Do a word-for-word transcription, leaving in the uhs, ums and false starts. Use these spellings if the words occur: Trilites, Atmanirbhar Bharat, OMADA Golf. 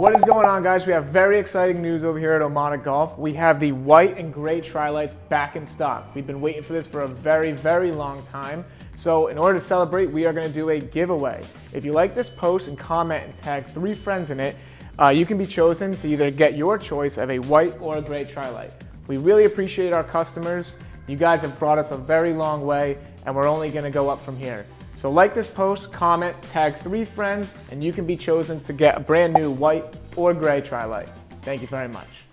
What is going on, guys? We have very exciting news over here at OMADA Golf. We have the white and gray Trilites back in stock. We've been waiting for this for a very, very long time. So in order to celebrate, we are going to do a giveaway. If you like this post and comment and tag three friends in it, uh, you can be chosen to either get your choice of a white or a gray Trilite. We really appreciate our customers. You guys have brought us a very long way, and we're only going to go up from here. So like this post, comment, tag three friends, and you can be chosen to get a brand new white or gray Trilite. Thank you very much.